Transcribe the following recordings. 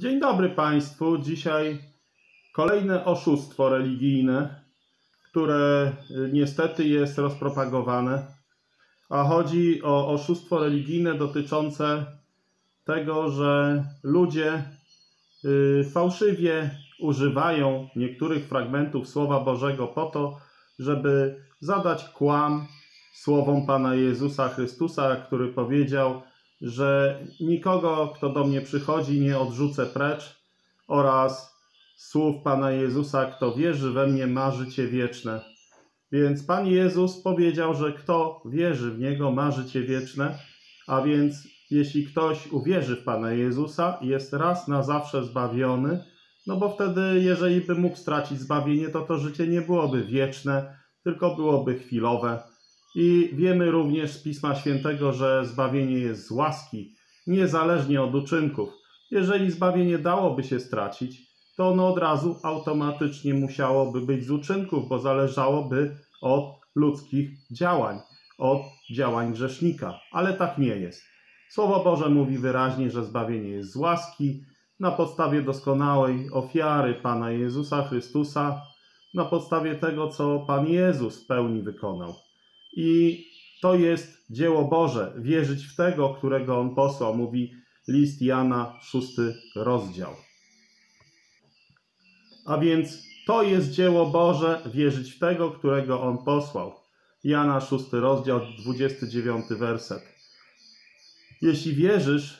Dzień dobry Państwu. Dzisiaj kolejne oszustwo religijne, które niestety jest rozpropagowane. A chodzi o oszustwo religijne dotyczące tego, że ludzie fałszywie używają niektórych fragmentów Słowa Bożego po to, żeby zadać kłam słowom Pana Jezusa Chrystusa, który powiedział, że nikogo, kto do mnie przychodzi, nie odrzucę precz, oraz słów Pana Jezusa, kto wierzy we mnie, ma życie wieczne. Więc Pan Jezus powiedział, że kto wierzy w Niego, ma życie wieczne, a więc jeśli ktoś uwierzy w Pana Jezusa, jest raz na zawsze zbawiony, no bo wtedy, jeżeli by mógł stracić zbawienie, to to życie nie byłoby wieczne, tylko byłoby chwilowe. I wiemy również z Pisma Świętego, że zbawienie jest z łaski, niezależnie od uczynków. Jeżeli zbawienie dałoby się stracić, to ono od razu automatycznie musiałoby być z uczynków, bo zależałoby od ludzkich działań, od działań grzesznika. Ale tak nie jest. Słowo Boże mówi wyraźnie, że zbawienie jest z łaski, na podstawie doskonałej ofiary Pana Jezusa Chrystusa, na podstawie tego, co Pan Jezus w pełni wykonał. I to jest dzieło Boże, wierzyć w tego, którego On posłał, mówi list Jana, 6 rozdział. A więc to jest dzieło Boże, wierzyć w tego, którego On posłał. Jana, 6 rozdział, 29 werset. Jeśli wierzysz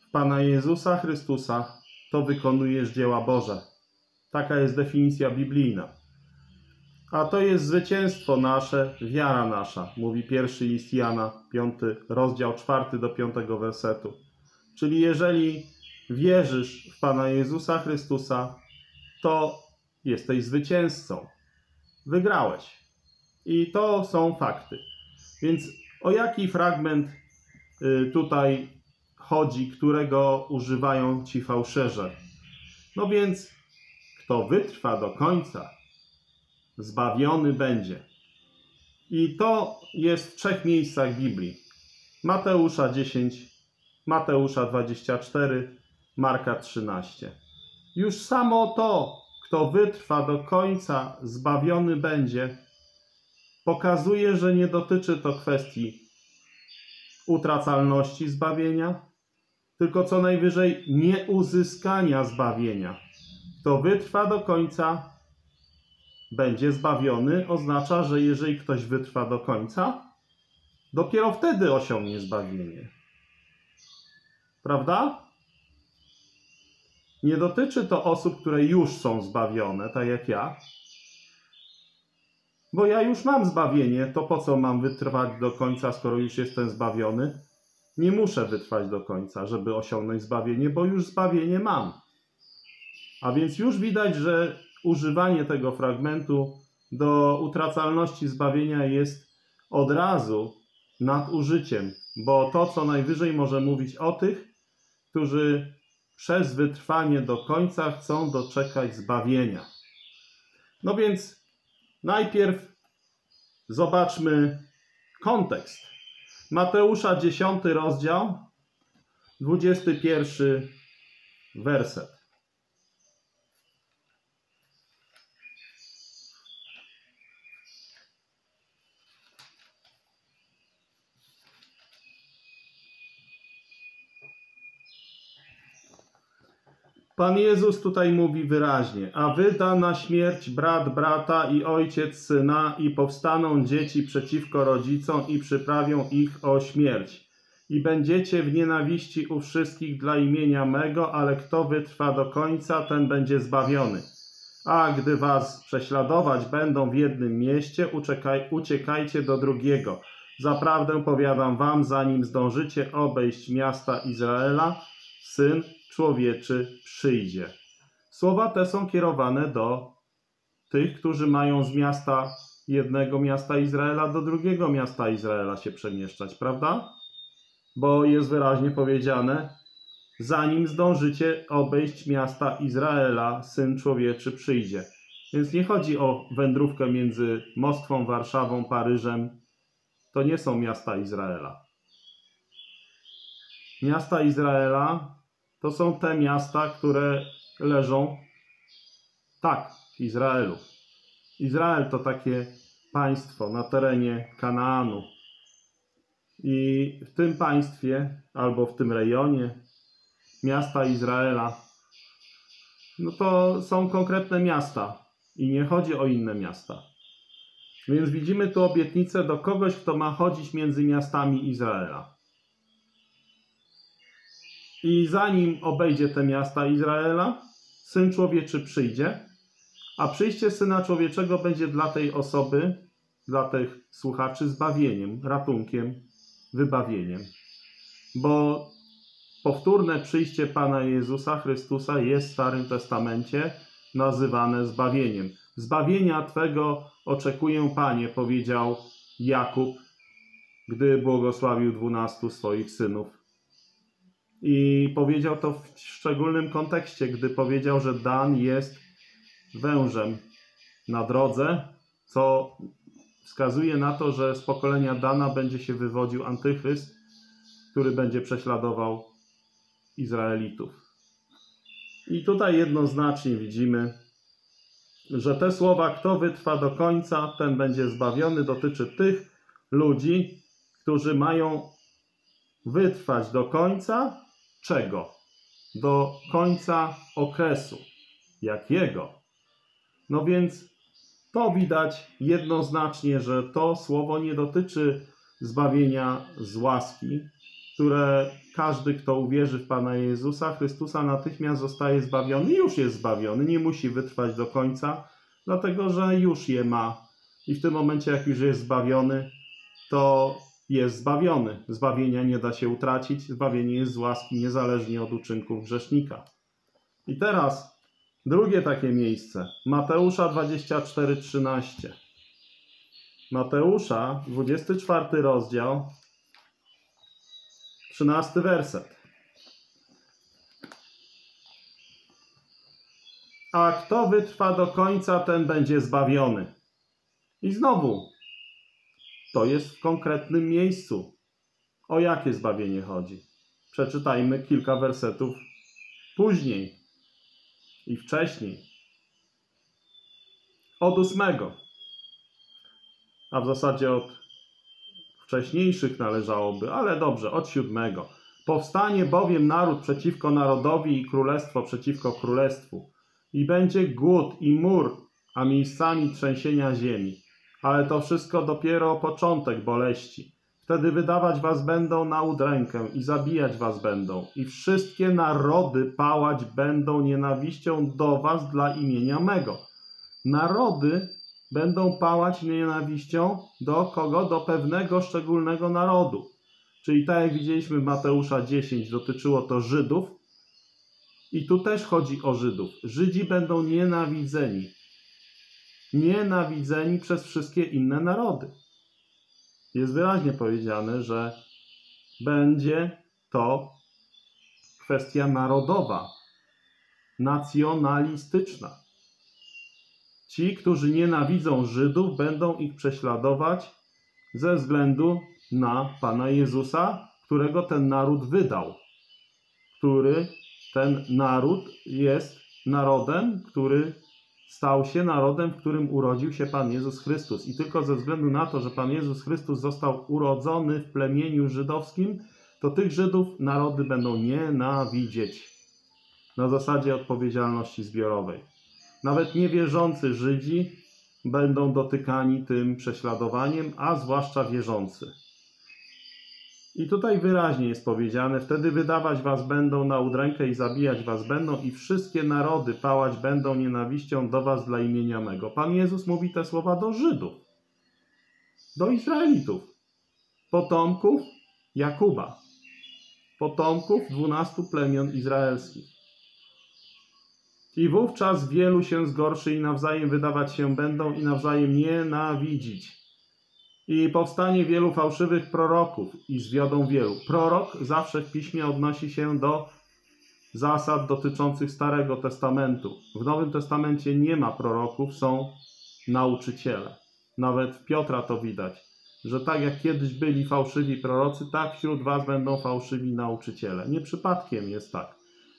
w Pana Jezusa Chrystusa, to wykonujesz dzieła Boże. Taka jest definicja biblijna. A to jest zwycięstwo nasze, wiara nasza, mówi pierwszy list Jana, 5 rozdział 4 do 5 wersetu. Czyli jeżeli wierzysz w Pana Jezusa Chrystusa, to jesteś zwycięzcą. Wygrałeś. I to są fakty. Więc o jaki fragment tutaj chodzi, którego używają ci fałszerze? No więc, kto wytrwa do końca, zbawiony będzie. I to jest w 3 miejscach Biblii. Mateusza 10, Mateusza 24, Marka 13. Już samo to, kto wytrwa do końca, zbawiony będzie, pokazuje, że nie dotyczy to kwestii utracalności zbawienia, tylko co najwyżej nieuzyskania zbawienia. Kto wytrwa do końca, będzie zbawiony, oznacza, że jeżeli ktoś wytrwa do końca, dopiero wtedy osiągnie zbawienie. Prawda? Nie dotyczy to osób, które już są zbawione, tak jak ja. Bo ja już mam zbawienie, to po co mam wytrwać do końca, skoro już jestem zbawiony? Nie muszę wytrwać do końca, żeby osiągnąć zbawienie, bo już zbawienie mam. A więc już widać, że używanie tego fragmentu do utracalności zbawienia jest od razu nadużyciem, bo to co najwyżej może mówić o tych, którzy przez wytrwanie do końca chcą doczekać zbawienia. No więc najpierw zobaczmy kontekst. Mateusza 10 rozdział, 21 werset. Pan Jezus tutaj mówi wyraźnie, a wyda na śmierć brat brata i ojciec syna i powstaną dzieci przeciwko rodzicom i przyprawią ich o śmierć. I będziecie w nienawiści u wszystkich dla imienia mego, ale kto wytrwa do końca, ten będzie zbawiony. A gdy was prześladować będą w jednym mieście, uciekajcie do drugiego. Zaprawdę powiadam wam, zanim zdążycie obejść miasta Izraela, Syn Człowieczy przyjdzie. Słowa te są kierowane do tych, którzy mają z jednego miasta Izraela do drugiego miasta Izraela się przemieszczać, prawda? Bo jest wyraźnie powiedziane, zanim zdążycie obejść miasta Izraela, Syn Człowieczy przyjdzie. Więc nie chodzi o wędrówkę między Moskwą, Warszawą, Paryżem. To nie są miasta Izraela. Miasta Izraela to są te miasta, które leżą tak w Izraelu. Izrael to takie państwo na terenie Kanaanu. I w tym państwie, albo w tym rejonie miasta Izraela, no to są konkretne miasta i nie chodzi o inne miasta. Więc widzimy tu obietnicę do kogoś, kto ma chodzić między miastami Izraela. I zanim obejdzie te miasta Izraela, Syn Człowieczy przyjdzie, a przyjście Syna Człowieczego będzie dla tej osoby, dla tych słuchaczy zbawieniem, ratunkiem, wybawieniem. Bo powtórne przyjście Pana Jezusa Chrystusa jest w Starym Testamencie nazywane zbawieniem. Zbawienia Twego oczekuję, Panie, powiedział Jakub, gdy błogosławił 12 swoich synów. I powiedział to w szczególnym kontekście, gdy powiedział, że Dan jest wężem na drodze, co wskazuje na to, że z pokolenia Dana będzie się wywodził antychryst, który będzie prześladował Izraelitów. I tutaj jednoznacznie widzimy, że te słowa, kto wytrwa do końca, ten będzie zbawiony, dotyczy tych ludzi, którzy mają wytrwać do końca czego? Do końca okresu. Jakiego? No więc to widać jednoznacznie, że to słowo nie dotyczy zbawienia z łaski, które każdy, kto uwierzy w Pana Jezusa Chrystusa, natychmiast zostaje zbawiony. Już jest zbawiony, nie musi wytrwać do końca, dlatego że już je ma. I w tym momencie, jak już jest zbawiony, to jest zbawiony. Zbawienia nie da się utracić. Zbawienie jest z łaski, niezależnie od uczynków grzesznika. I teraz drugie takie miejsce. Mateusza 24:13. Mateusza, 24 rozdział, 13 werset. A kto wytrwa do końca, ten będzie zbawiony. I znowu, to jest w konkretnym miejscu. O jakie zbawienie chodzi? Przeczytajmy kilka wersetów później i wcześniej. Od 8, a w zasadzie od wcześniejszych należałoby, ale dobrze, od 7. Powstanie bowiem naród przeciwko narodowi i królestwo przeciwko królestwu. I będzie głód i mur, a miejscami trzęsienia ziemi. Ale to wszystko dopiero początek boleści. Wtedy wydawać was będą na udrękę i zabijać was będą. I wszystkie narody pałać będą nienawiścią do was dla imienia mego. Narody będą pałać nienawiścią do kogo? Do pewnego szczególnego narodu. Czyli tak jak widzieliśmy w Mateusza 10, dotyczyło to Żydów. I tu też chodzi o Żydów. Żydzi będą nienawidzeni. Nienawidzeni przez wszystkie inne narody. Jest wyraźnie powiedziane, że będzie to kwestia narodowa, nacjonalistyczna. Ci, którzy nienawidzą Żydów, będą ich prześladować ze względu na Pana Jezusa, którego ten naród wydał, który ten naród jest narodem, który stał się narodem, w którym urodził się Pan Jezus Chrystus. I tylko ze względu na to, że Pan Jezus Chrystus został urodzony w plemieniu żydowskim, to tych Żydów narody będą nienawidzieć na zasadzie odpowiedzialności zbiorowej. Nawet niewierzący Żydzi będą dotykani tym prześladowaniem, a zwłaszcza wierzący. I tutaj wyraźnie jest powiedziane, wtedy wydawać was będą na udrękę i zabijać was będą i wszystkie narody pałać będą nienawiścią do was dla imienia mego. Pan Jezus mówi te słowa do Żydów, do Izraelitów, potomków Jakuba, potomków 12 plemion izraelskich. I wówczas wielu się zgorszy i nawzajem wydawać się będą i nawzajem nienawidzić. I powstanie wielu fałszywych proroków i zwiodą wielu. Prorok zawsze w piśmie odnosi się do zasad dotyczących Starego Testamentu. W Nowym Testamencie nie ma proroków, są nauczyciele. Nawet w Piotra to widać, że tak jak kiedyś byli fałszywi prorocy, tak wśród was będą fałszywi nauczyciele. Nie przypadkiem jest tak,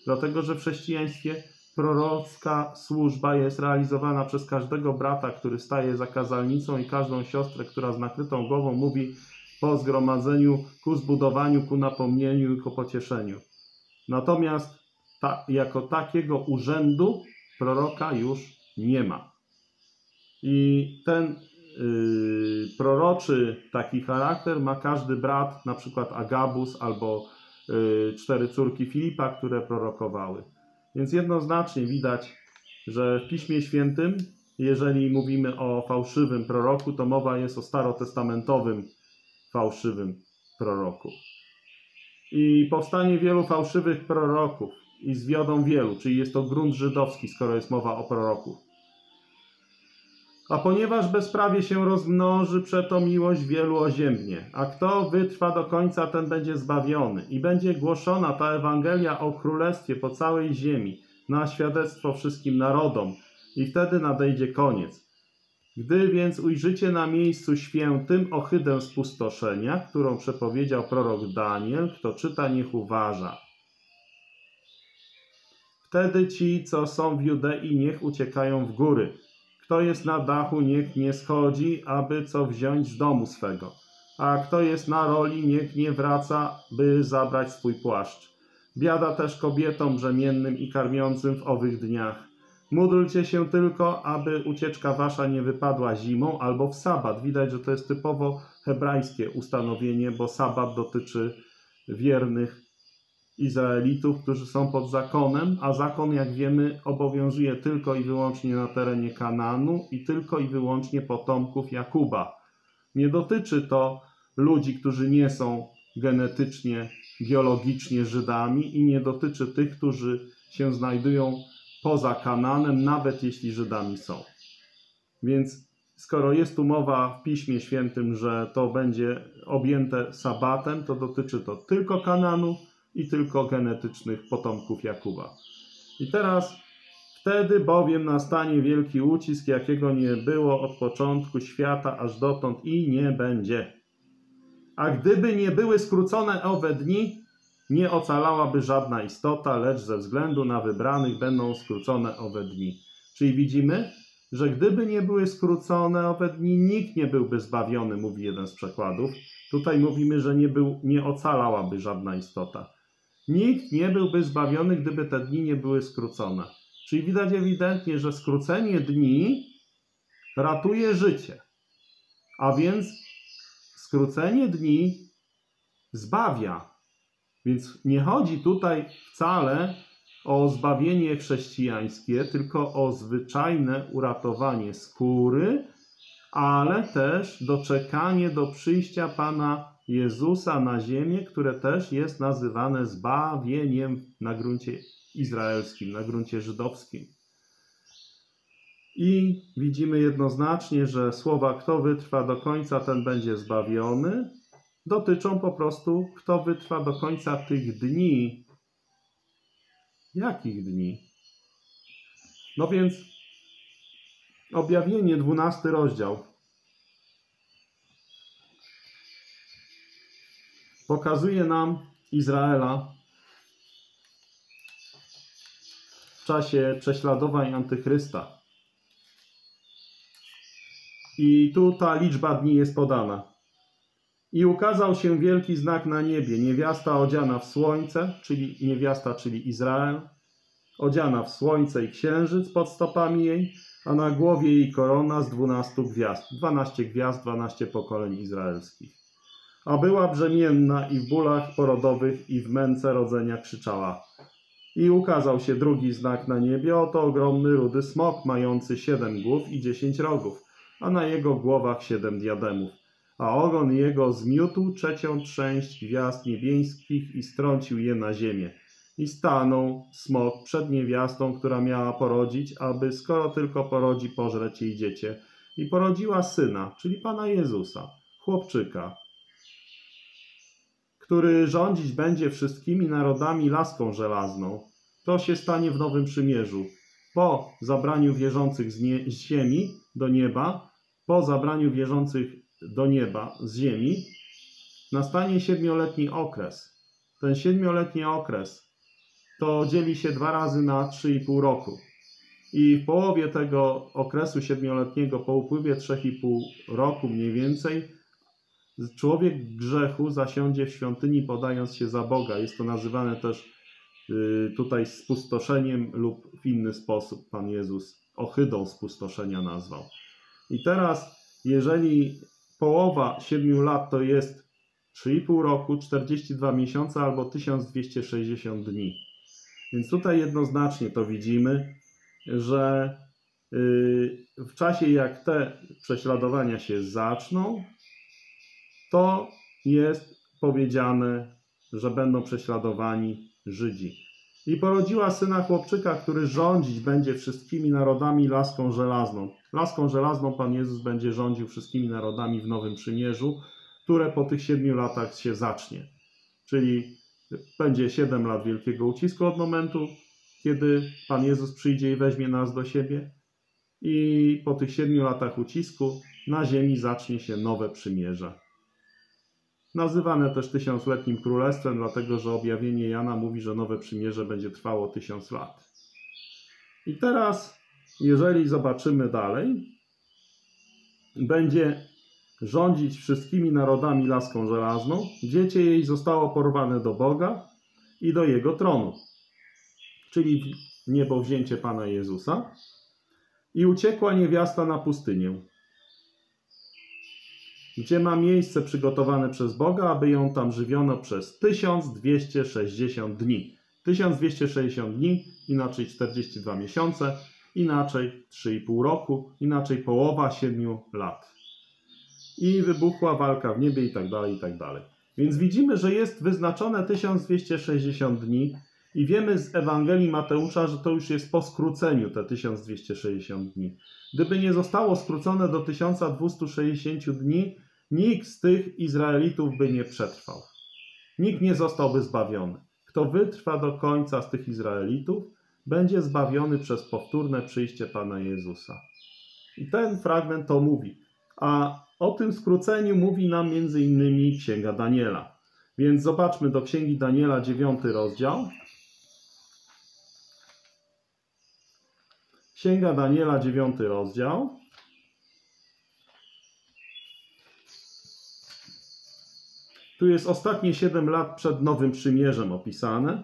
dlatego że w chrześcijaństwie prorocka służba jest realizowana przez każdego brata, który staje za kazalnicą, i każdą siostrę, która z nakrytą głową mówi po zgromadzeniu, ku zbudowaniu, ku napomnieniu i ku pocieszeniu. Natomiast jako takiego urzędu proroka już nie ma. I ten proroczy taki charakter ma każdy brat, na przykład Agabus albo cztery córki Filipa, które prorokowały. Więc jednoznacznie widać, że w Piśmie Świętym, jeżeli mówimy o fałszywym proroku, to mowa jest o starotestamentowym fałszywym proroku. I powstanie wielu fałszywych proroków i zwiodą wielu, czyli jest to grunt żydowski, skoro jest mowa o proroku. A ponieważ bezprawie się rozmnoży, przeto miłość wielu oziębnie. A kto wytrwa do końca, ten będzie zbawiony. I będzie głoszona ta Ewangelia o Królestwie po całej ziemi, na świadectwo wszystkim narodom. I wtedy nadejdzie koniec. Gdy więc ujrzycie na miejscu świętym ohydę spustoszenia, którą przepowiedział prorok Daniel, kto czyta, niech uważa. Wtedy ci, co są w Judei, niech uciekają w góry. Kto jest na dachu, niech nie schodzi, aby co wziąć z domu swego. A kto jest na roli, niech nie wraca, by zabrać swój płaszcz. Biada też kobietom brzemiennym i karmiącym w owych dniach. Módlcie się tylko, aby ucieczka wasza nie wypadła zimą albo w sabat. Widać, że to jest typowo hebrajskie ustanowienie, bo sabat dotyczy wiernych Izraelitów, którzy są pod zakonem, a zakon, jak wiemy, obowiązuje tylko i wyłącznie na terenie Kanaanu i tylko i wyłącznie potomków Jakuba. Nie dotyczy to ludzi, którzy nie są genetycznie, biologicznie Żydami, i nie dotyczy tych, którzy się znajdują poza Kanaanem, nawet jeśli Żydami są. Więc skoro jest tu mowa w Piśmie Świętym, że to będzie objęte sabatem, to dotyczy to tylko Kanaanu i tylko genetycznych potomków Jakuba. I teraz, wtedy bowiem nastanie wielki ucisk, jakiego nie było od początku świata aż dotąd i nie będzie. A gdyby nie były skrócone owe dni, nie ocalałaby żadna istota, lecz ze względu na wybranych będą skrócone owe dni. Czyli widzimy, że gdyby nie były skrócone owe dni, nikt nie byłby zbawiony, mówi jeden z przekładów. Tutaj mówimy, że nie ocalałaby żadna istota. Nikt nie byłby zbawiony, gdyby te dni nie były skrócone. Czyli widać ewidentnie, że skrócenie dni ratuje życie. A więc skrócenie dni zbawia. Więc nie chodzi tutaj wcale o zbawienie chrześcijańskie, tylko o zwyczajne uratowanie skóry, ale też doczekanie do przyjścia Pana Jezusa na ziemię, które też jest nazywane zbawieniem na gruncie izraelskim, na gruncie żydowskim. I widzimy jednoznacznie, że słowa kto wytrwa do końca, ten będzie zbawiony, dotyczą po prostu kto wytrwa do końca tych dni. Jakich dni? No więc Objawienie, 12 rozdział, pokazuje nam Izraela w czasie prześladowań Antychrysta. I tu ta liczba dni jest podana. I ukazał się wielki znak na niebie, niewiasta odziana w słońce, czyli niewiasta, czyli Izrael, odziana w słońce i księżyc pod stopami jej, a na głowie jej korona z 12 gwiazd. 12 gwiazd, 12 pokoleń izraelskich. A była brzemienna i w bólach porodowych i w męce rodzenia krzyczała. I ukazał się drugi znak na niebie, oto ogromny rudy smok, mający 7 głów i 10 rogów, a na jego głowach 7 diademów. A ogon jego zmiótł trzecią część gwiazd niebieskich i strącił je na ziemię. I stanął smok przed niewiastą, która miała porodzić, aby skoro tylko porodzi, pożreć jej dziecię. I porodziła syna, czyli Pana Jezusa, chłopczyka, który rządzić będzie wszystkimi narodami laską żelazną. To się stanie w Nowym Przymierzu. Po zabraniu wierzących z ziemi do nieba, nastanie 7-letni okres. Ten 7-letni okres to dzieli się 2 razy na 3,5 roku. I w połowie tego okresu 7-letniego, po upływie 3,5 roku mniej więcej, człowiek grzechu zasiądzie w świątyni, podając się za Boga. Jest to nazywane też tutaj spustoszeniem lub w inny sposób. Pan Jezus ohydą spustoszenia nazwał. I teraz, jeżeli połowa 7 lat to jest 3,5 roku, 42 miesiące albo 1260 dni. Więc tutaj jednoznacznie to widzimy, że w czasie jak te prześladowania się zaczną, to jest powiedziane, że będą prześladowani Żydzi. I porodziła syna chłopczyka, który rządzić będzie wszystkimi narodami laską żelazną. Laską żelazną Pan Jezus będzie rządził wszystkimi narodami w Nowym Przymierzu, które po tych 7 latach się zacznie. Czyli będzie 7 lat wielkiego ucisku od momentu, kiedy Pan Jezus przyjdzie i weźmie nas do siebie. I po tych 7 latach ucisku na ziemi zacznie się nowe przymierze. Nazywane też 1000-letnim królestwem, dlatego że objawienie Jana mówi, że nowe przymierze będzie trwało 1000 lat. I teraz, jeżeli zobaczymy dalej, będzie rządzić wszystkimi narodami laską żelazną. Dziecię jej zostało porwane do Boga i do Jego tronu, czyli niebowzięcie Pana Jezusa. I uciekła niewiasta na pustynię, gdzie ma miejsce przygotowane przez Boga, aby ją tam żywiono przez 1260 dni. 1260 dni, inaczej 42 miesiące, inaczej 3,5 roku, inaczej połowa 7 lat. I wybuchła walka w niebie i tak dalej, i tak dalej. Więc widzimy, że jest wyznaczone 1260 dni i wiemy z Ewangelii Mateusza, że to już jest po skróceniu te 1260 dni. Gdyby nie zostało skrócone do 1260 dni, nikt z tych Izraelitów by nie przetrwał. Nikt nie zostałby zbawiony. Kto wytrwa do końca z tych Izraelitów, będzie zbawiony przez powtórne przyjście Pana Jezusa. I ten fragment to mówi. A o tym skróceniu mówi nam m.in. Księga Daniela. Więc zobaczmy do Księgi Daniela, 9 rozdział. Księga Daniela, 9 rozdział. Tu jest ostatnie 7 lat przed Nowym Przymierzem opisane.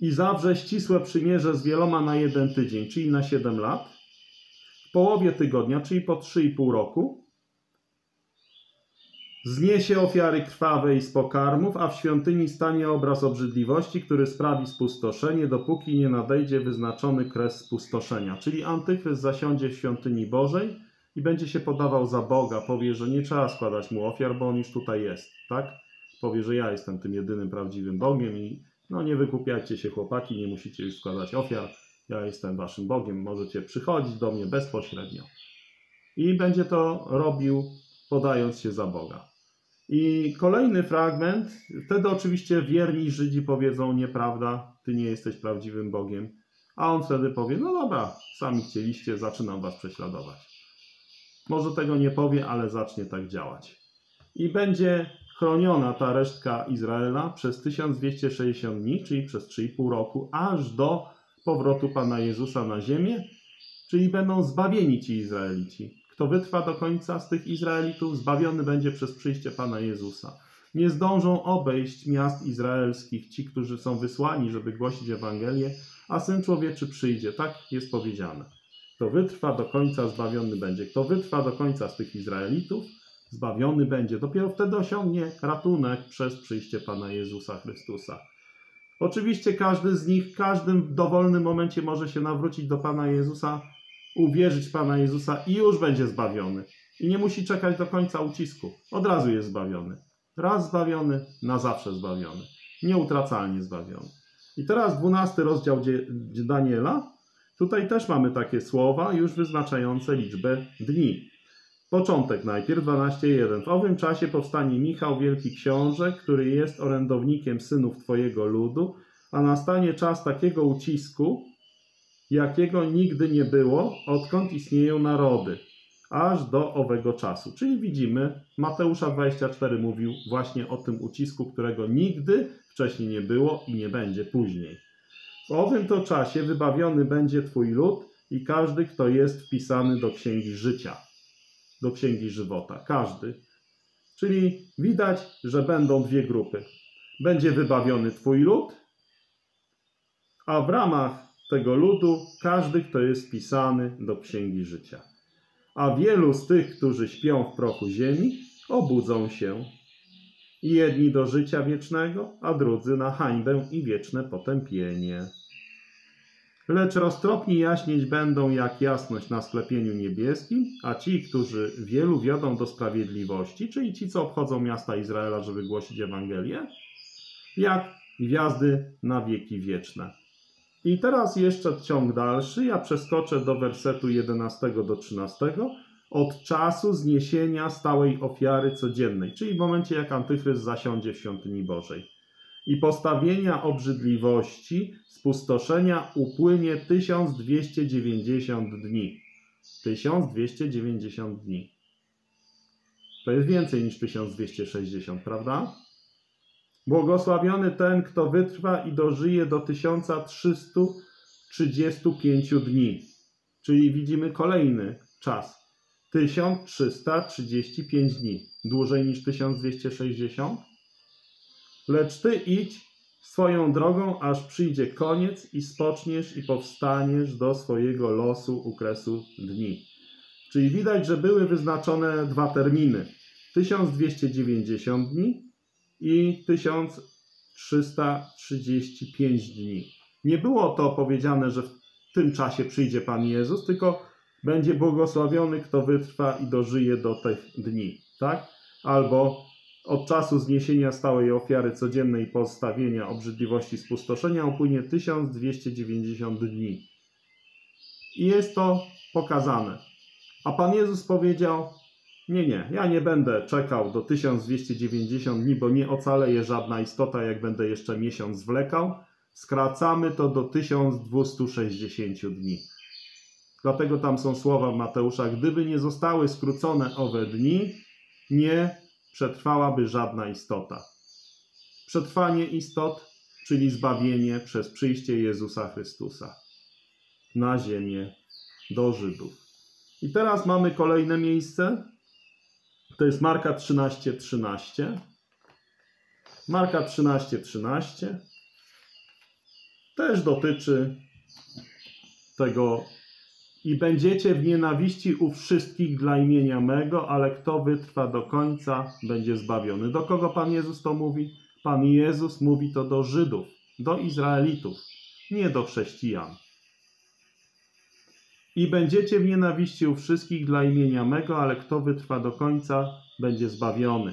I zawrze ścisłe przymierze z wieloma na 1 tydzień, czyli na 7 lat. W połowie tygodnia, czyli po 3,5 roku. Zniesie ofiary krwawe i z pokarmów, a w świątyni stanie obraz obrzydliwości, który sprawi spustoszenie, dopóki nie nadejdzie wyznaczony kres spustoszenia. Czyli antychryst zasiądzie w świątyni Bożej i będzie się podawał za Boga. Powie, że nie trzeba składać mu ofiar, bo on już tutaj jest, tak? Powie, że ja jestem tym jedynym prawdziwym Bogiem i no nie wykupiajcie się, chłopaki, nie musicie już składać ofiar. Ja jestem waszym Bogiem, możecie przychodzić do mnie bezpośrednio. I będzie to robił, podając się za Boga. I kolejny fragment. Wtedy oczywiście wierni Żydzi powiedzą: nieprawda, ty nie jesteś prawdziwym Bogiem. A on wtedy powie: no dobra, sami chcieliście, zaczynam was prześladować. Może tego nie powie, ale zacznie tak działać. I będzie chroniona ta resztka Izraela przez 1260 dni, czyli przez 3,5 roku, aż do powrotu Pana Jezusa na ziemię, czyli będą zbawieni ci Izraelici. Kto wytrwa do końca z tych Izraelitów, zbawiony będzie przez przyjście Pana Jezusa. Nie zdążą obejść miast izraelskich ci, którzy są wysłani, żeby głosić Ewangelię, a Syn Człowieczy przyjdzie. Tak jest powiedziane. Kto wytrwa do końca, zbawiony będzie. Kto wytrwa do końca z tych Izraelitów, zbawiony będzie. Dopiero wtedy osiągnie ratunek przez przyjście Pana Jezusa Chrystusa. Oczywiście każdy z nich w każdym dowolnym momencie może się nawrócić do Pana Jezusa, uwierzyć w Pana Jezusa i już będzie zbawiony. I nie musi czekać do końca ucisku. Od razu jest zbawiony. Raz zbawiony, na zawsze zbawiony. Nieutracalnie zbawiony. I teraz 12 rozdział Daniela. Tutaj też mamy takie słowa już wyznaczające liczbę dni. Początek najpierw, 12:1. W owym czasie powstanie Michał, wielki książę, który jest orędownikiem synów Twojego ludu, a nastanie czas takiego ucisku, jakiego nigdy nie było, odkąd istnieją narody. aż do owego czasu. Czyli widzimy, Mateusza 24 mówił właśnie o tym ucisku, którego nigdy wcześniej nie było i nie będzie później. W owym to czasie wybawiony będzie Twój lud i każdy, kto jest wpisany do Księgi Życia, do Księgi Żywota. Każdy. Czyli widać, że będą dwie grupy. Będzie wybawiony Twój lud, a w ramach tego ludu każdy, kto jest wpisany do Księgi Życia. A wielu z tych, którzy śpią w prochu ziemi, obudzą się. I jedni do życia wiecznego, a drudzy na hańbę i wieczne potępienie. Lecz roztropni jaśnieć będą jak jasność na sklepieniu niebieskim, a ci, którzy wielu wiodą do sprawiedliwości, czyli ci, co obchodzą miasta Izraela, żeby głosić Ewangelię, jak gwiazdy na wieki wieczne. I teraz jeszcze ciąg dalszy. Ja przeskoczę do wersetu 11 do 13. Od czasu zniesienia stałej ofiary codziennej, czyli w momencie, jak antychryst zasiądzie w świątyni Bożej. I postawienia obrzydliwości, spustoszenia upłynie 1290 dni. 1290 dni. To jest więcej niż 1260, prawda? Błogosławiony ten, kto wytrwa i dożyje do 1335 dni. Czyli widzimy kolejny czas. 1335 dni. Dłużej niż 1260? Lecz Ty idź swoją drogą, aż przyjdzie koniec i spoczniesz i powstaniesz do swojego losu u kresu dni. Czyli widać, że były wyznaczone dwa terminy. 1290 dni i 1335 dni. Nie było to powiedziane, że w tym czasie przyjdzie Pan Jezus, tylko będzie błogosławiony, kto wytrwa i dożyje do tych dni, tak? Albo od czasu zniesienia stałej ofiary codziennej i postawienia obrzydliwości spustoszenia upłynie 1290 dni. I jest to pokazane. A Pan Jezus powiedział, nie, ja nie będę czekał do 1290 dni, bo nie ocaleje żadna istota, jak będę jeszcze miesiąc zwlekał. Skracamy to do 1260 dni. Dlatego tam są słowa Mateusza, gdyby nie zostały skrócone owe dni, nie przetrwałaby żadna istota. Przetrwanie istot, czyli zbawienie przez przyjście Jezusa Chrystusa na ziemię do Żydów. I teraz mamy kolejne miejsce. To jest Marka 13:13. Marka 13:13 też dotyczy tego. I będziecie w nienawiści u wszystkich dla imienia mego, ale kto wytrwa do końca, będzie zbawiony. Do kogo Pan Jezus to mówi? Pan Jezus mówi to do Żydów, do Izraelitów, nie do chrześcijan. I będziecie w nienawiści u wszystkich dla imienia mego, ale kto wytrwa do końca, będzie zbawiony.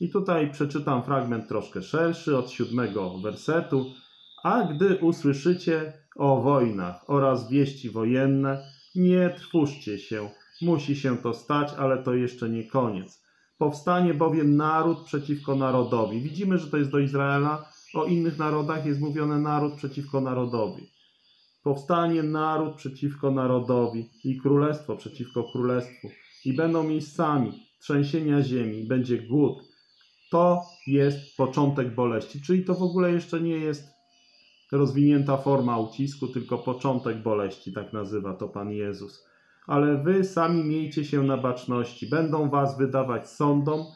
I tutaj przeczytam fragment troszkę szerszy, od 7 wersetu. A gdy usłyszycie o wojnach oraz wieści wojenne, nie trwóżcie się, musi się to stać, ale to jeszcze nie koniec. Powstanie bowiem naród przeciwko narodowi. Widzimy, że to jest do Izraela, o innych narodach jest mówione naród przeciwko narodowi. Powstanie naród przeciwko narodowi i królestwo przeciwko królestwu. I będą miejscami trzęsienia ziemi, będzie głód. To jest początek boleści, czyli to w ogóle jeszcze nie jest rozwinięta forma ucisku, tylko początek boleści, tak nazywa to Pan Jezus. Ale wy sami miejcie się na baczności. Będą was wydawać sądom,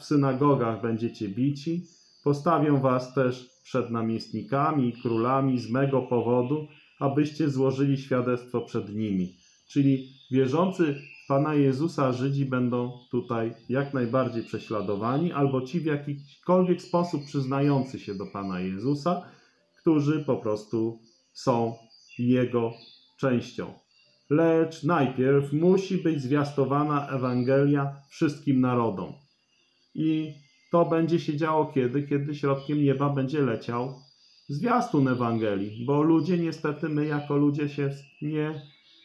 w synagogach będziecie bici. Postawią was też przed namiestnikami i królami z mego powodu, abyście złożyli świadectwo przed nimi. Czyli wierzący w Pana Jezusa Żydzi będą tutaj jak najbardziej prześladowani, albo ci w jakikolwiek sposób przyznający się do Pana Jezusa, którzy po prostu są Jego częścią. Lecz najpierw musi być zwiastowana Ewangelia wszystkim narodom. I to będzie się działo kiedy? Kiedy środkiem nieba będzie leciał zwiastun Ewangelii, bo ludzie niestety, my jako ludzie się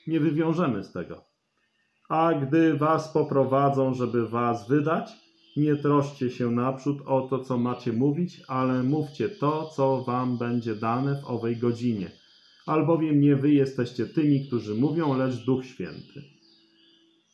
nie wywiążemy z tego. A gdy was poprowadzą, żeby was wydać, nie troszcie się naprzód o to, co macie mówić, ale mówcie to, co wam będzie dane w owej godzinie. Albowiem nie wy jesteście tymi, którzy mówią, lecz Duch Święty.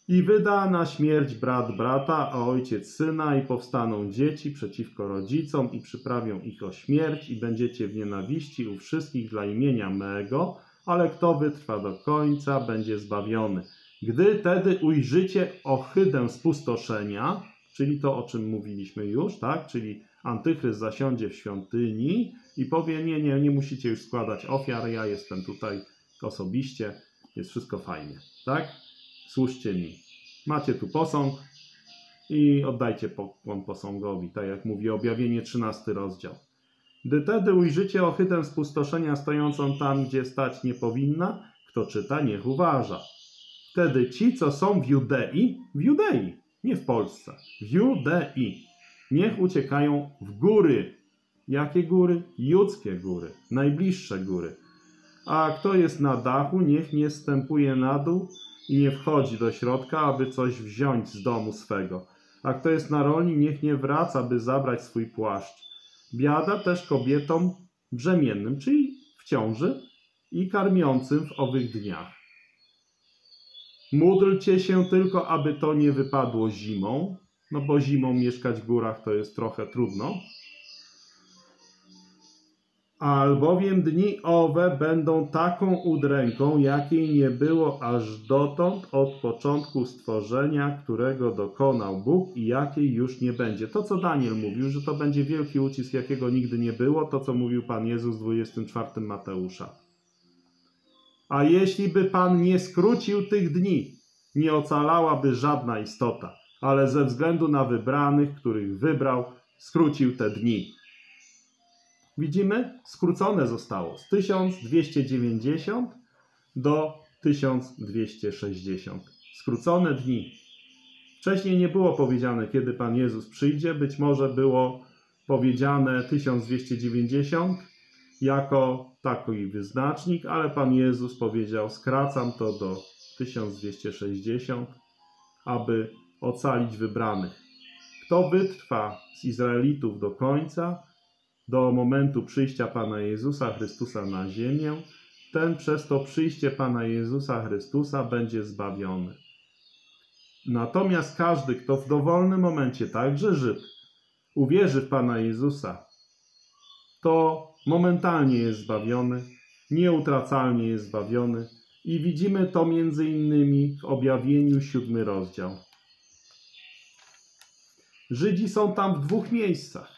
I wyda na śmierć brat brata, a ojciec syna, i powstaną dzieci przeciwko rodzicom i przyprawią ich o śmierć, i będziecie w nienawiści u wszystkich dla imienia mego, ale kto wytrwa do końca, będzie zbawiony. Gdy tedy ujrzycie ohydę spustoszenia, czyli to, o czym mówiliśmy już, tak? Czyli antychryst zasiądzie w świątyni i powie, nie musicie już składać ofiar, ja jestem tutaj osobiście, jest wszystko fajnie, tak? Służcie mi. Macie tu posąg i oddajcie pokłon posągowi, tak jak mówi Objawienie 13 rozdział. Gdy tedy ujrzycie ohydę spustoszenia stojącą tam, gdzie stać nie powinna, kto czyta, niech uważa. Wtedy ci, co są w Judei, nie w Polsce, w Judei, niech uciekają w góry. Jakie góry? Judzkie góry, najbliższe góry. A kto jest na dachu, niech nie zstępuje na dół i nie wchodzi do środka, aby coś wziąć z domu swego. A kto jest na roli, niech nie wraca, by zabrać swój płaszcz. Biada też kobietom brzemiennym, czyli w ciąży, i karmiącym w owych dniach. Módlcie się tylko, aby to nie wypadło zimą, no bo zimą mieszkać w górach to jest trochę trudno. Albowiem dni owe będą taką udręką, jakiej nie było aż dotąd od początku stworzenia, którego dokonał Bóg, i jakiej już nie będzie. To, co Daniel mówił, że to będzie wielki ucisk, jakiego nigdy nie było, to, co mówił Pan Jezus w 24 Mateusza. A jeśli by Pan nie skrócił tych dni, nie ocalałaby żadna istota, ale ze względu na wybranych, których wybrał, skrócił te dni. Widzimy, skrócone zostało z 1290 do 1260. Skrócone dni. Wcześniej nie było powiedziane, kiedy Pan Jezus przyjdzie. Być może było powiedziane 1290 jako taki wyznacznik, ale Pan Jezus powiedział, skracam to do 1260, aby ocalić wybranych. Kto wytrwa z Izraelitów do końca, do momentu przyjścia Pana Jezusa Chrystusa na ziemię, ten przez to przyjście Pana Jezusa Chrystusa będzie zbawiony. Natomiast każdy, kto w dowolnym momencie, także Żyd, uwierzy w Pana Jezusa, to momentalnie jest zbawiony, nieutracalnie jest zbawiony, i widzimy to m.in. w Objawieniu 7 rozdział. Żydzi są tam w dwóch miejscach.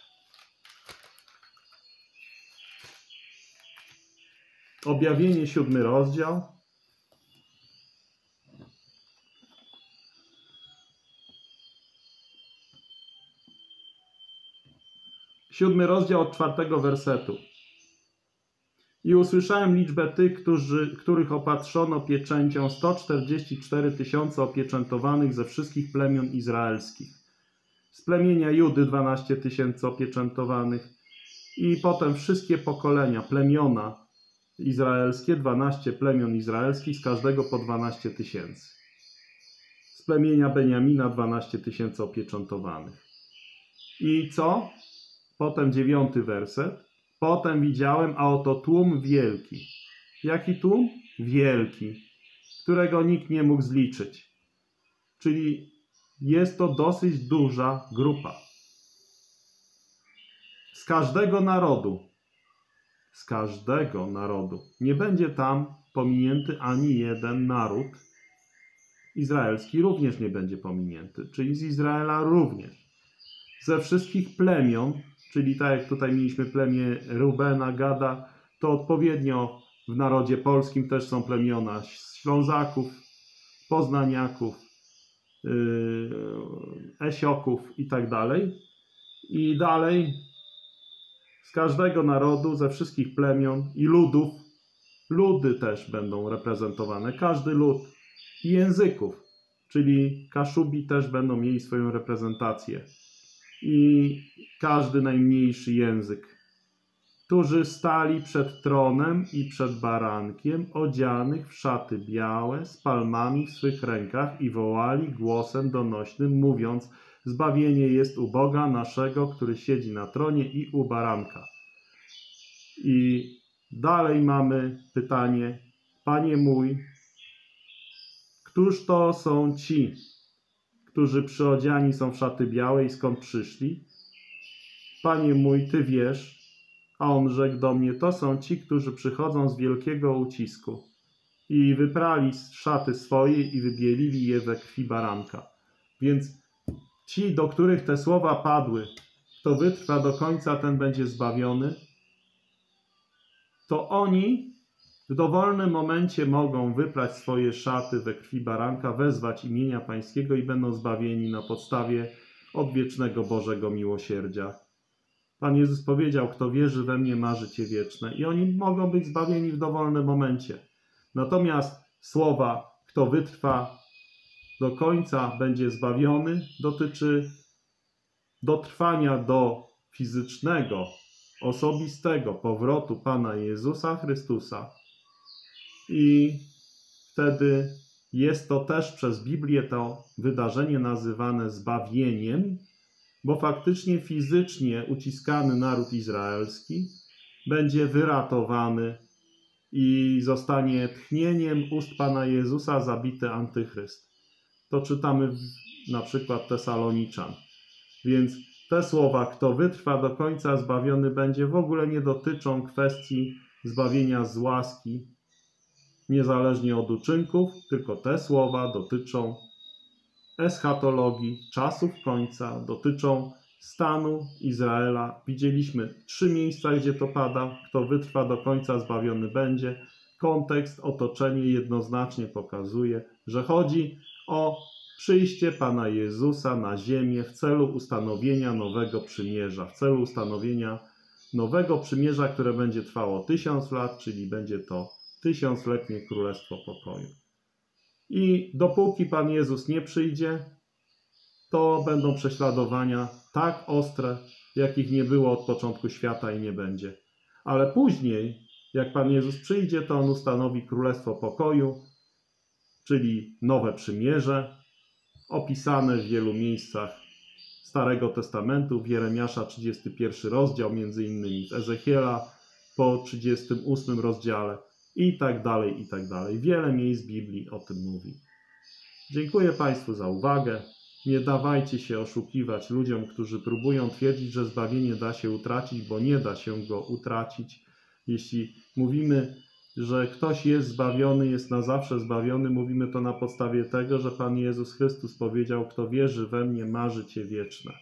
Objawienie 7 rozdział. Siódmy rozdział od 4 wersetu. I usłyszałem liczbę tych, których opatrzono pieczęcią, 144 000 opieczętowanych ze wszystkich plemion izraelskich. Z plemienia Judy 12 000 opieczętowanych, i potem wszystkie pokolenia, plemiona izraelskie, 12 plemion izraelskich, z każdego po 12 000. Z plemienia Beniamina 12 000 opieczętowanych. I co? Potem 9 werset. Potem widziałem, a oto tłum wielki. Jaki tłum? Wielki, którego nikt nie mógł zliczyć. Czyli jest to dosyć duża grupa. Z każdego narodu. Z każdego narodu. Nie będzie tam pominięty ani jeden naród. Izraelski również nie będzie pominięty, czyli z Izraela również. Ze wszystkich plemion, czyli tak jak tutaj mieliśmy plemię Rubena, Gada, to odpowiednio w narodzie polskim też są plemiona Ślązaków, Poznaniaków, Esioków i tak dalej. I dalej z każdego narodu, ze wszystkich plemion i ludów, ludy też będą reprezentowane, każdy lud, i języków, czyli Kaszubi też będą mieli swoją reprezentację, i każdy najmniejszy język, którzy stali przed tronem i przed barankiem, odzianych w szaty białe, z palmami w swych rękach, i wołali głosem donośnym, mówiąc: zbawienie jest u Boga naszego, który siedzi na tronie, i u baranka. I dalej mamy pytanie: Panie mój, Któż to są ci, którzy przyodziani są w szaty białe i skąd przyszli? Panie mój, Ty wiesz. A on rzekł do mnie, to są ci, którzy przychodzą z wielkiego ucisku i wyprali szaty swoje i wybielili je we krwi baranka. Więc ci, do których te słowa padły, kto wytrwa do końca, ten będzie zbawiony, to oni w dowolnym momencie mogą wyprać swoje szaty we krwi baranka, wezwać imienia Pańskiego i będą zbawieni na podstawie odwiecznego Bożego miłosierdzia. Pan Jezus powiedział, kto wierzy we mnie, ma życie wieczne i oni mogą być zbawieni w dowolnym momencie. Natomiast słowa, kto wytrwa do końca, będzie zbawiony, dotyczy dotrwania do fizycznego, osobistego powrotu Pana Jezusa Chrystusa. I wtedy jest to też przez Biblię to wydarzenie nazywane zbawieniem, bo faktycznie fizycznie uciskany naród izraelski będzie wyratowany i zostanie tchnieniem ust Pana Jezusa zabity antychryst. To czytamy na przykład Tesaloniczan. Więc te słowa, kto wytrwa do końca, zbawiony będzie, w ogóle nie dotyczą kwestii zbawienia z łaski, niezależnie od uczynków, tylko te słowa dotyczą eschatologii, czasów końca, dotyczą stanu Izraela. Widzieliśmy 3 miejsca, gdzie to pada. Kto wytrwa do końca, zbawiony będzie. Kontekst, otoczenie jednoznacznie pokazuje, że chodzi o przyjście Pana Jezusa na ziemię w celu ustanowienia nowego przymierza, w celu ustanowienia nowego przymierza, które będzie trwało 1000 lat, czyli będzie to 1000-letnie Królestwo Pokoju. I dopóki Pan Jezus nie przyjdzie, to będą prześladowania tak ostre, jakich nie było od początku świata i nie będzie. Ale później, jak Pan Jezus przyjdzie, to On ustanowi Królestwo Pokoju, czyli nowe przymierze, opisane w wielu miejscach Starego Testamentu, w Jeremiasza 31 rozdział, między innymi w Ezechiela po 38 rozdziale i tak dalej, i tak dalej. Wiele miejsc Biblii o tym mówi. Dziękuję Państwu za uwagę. Nie dawajcie się oszukiwać ludziom, którzy próbują twierdzić, że zbawienie da się utracić, bo nie da się go utracić. Jeśli mówimy, że ktoś jest zbawiony, jest na zawsze zbawiony, mówimy to na podstawie tego, że Pan Jezus Chrystus powiedział, kto wierzy we mnie, ma życie wieczne.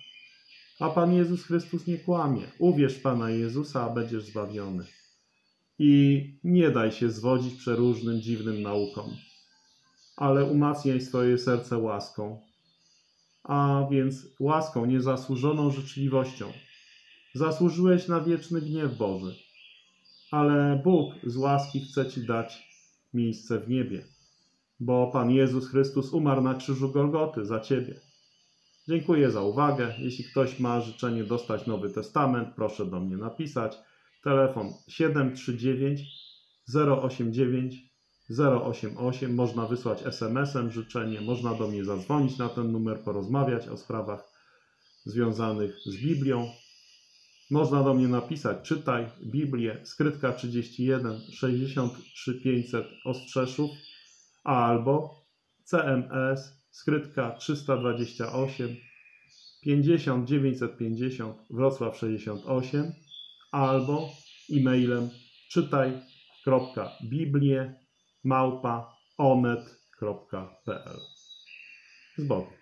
A Pan Jezus Chrystus nie kłamie. Uwierz Pana Jezusa, a będziesz zbawiony. I nie daj się zwodzić przeróżnym, dziwnym naukom, ale umacniaj swoje serce łaską, a więc łaską, niezasłużoną życzliwością. Zasłużyłeś na wieczny gniew Boży, ale Bóg z łaski chce Ci dać miejsce w niebie, bo Pan Jezus Chrystus umarł na krzyżu Golgoty za Ciebie. Dziękuję za uwagę. Jeśli ktoś ma życzenie dostać Nowy Testament, proszę do mnie napisać. Telefon 739 089 088. Można wysłać SMS-em życzenie, można do mnie zadzwonić na ten numer, porozmawiać o sprawach związanych z Biblią. Można do mnie napisać, czytaj Biblię, skrytka 31 63 500 Ostrzeszów, albo CMS, skrytka 328 50 950 Wrocław 68, albo e-mailem czytaj.biblię@onet.pl. Z Bogiem.